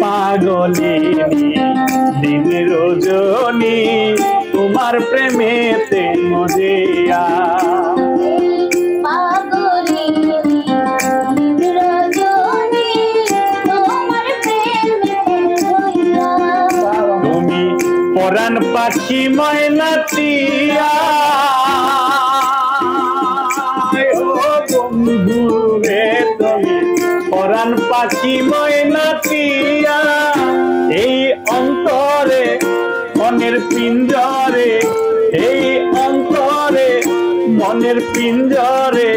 पागलिनी दिन रोजनी तुम्हार प्रेमे ते मजिया तुमी परान पाखी मैनातिया परान पाखी मैनातिया अंतरे मनेर पिंजरे अंतरे मनेर पिंजरे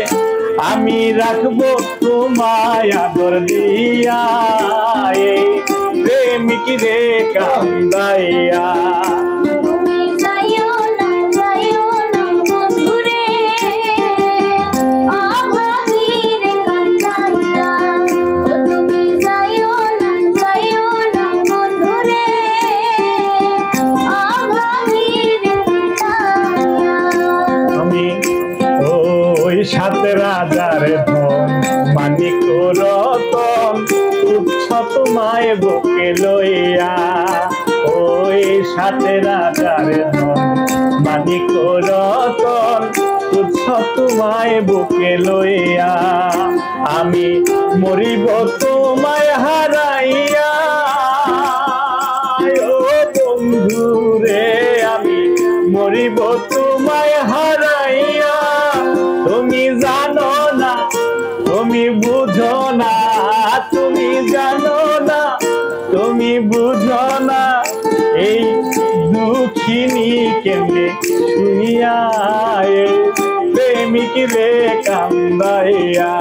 आमी राखबो तुम्हाय आदर दिया प्रेमिक रे कांदाइया सात राजार धन मानिक रतन तुम्हारे बुके लइया सात राजार धन मानिक रतन तुम्हारे बुके लइया आमी मरिब तुम्हाय हाराइया बंधु रे आमी मरिब तुम्हाय हाराइया तुमी बुझो ना दुखिनी केमने सुनिया प्रेमिक रे कांदाइया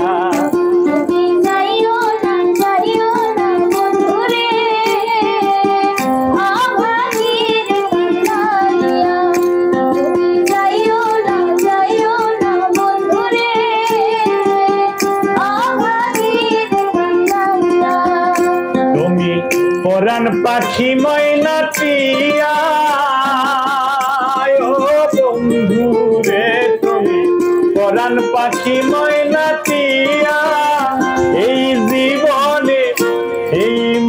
परान पाखी मैनातिया बंधु रे तुमी परान पाखी मैनातिया जीवने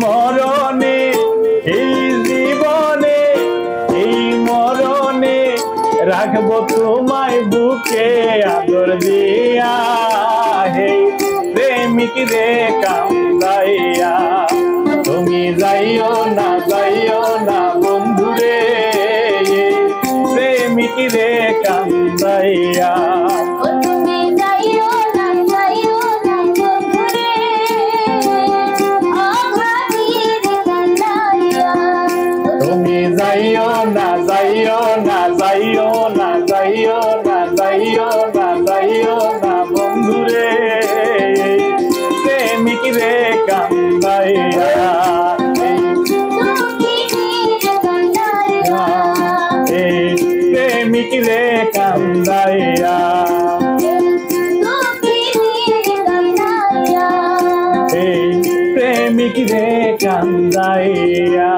मरणे जीवने मरणे राखब तुम्हाय बुके आदर दिया प्रेमिक रे कांदाइया तुमी जाइयो ना बंधु रे प्रेमिक रे कांदाइया तुमी जाइयो ना बंधु रे प्रेमिक रे कांदाइया कांदाइया प्रेमिक रे कांदाइया।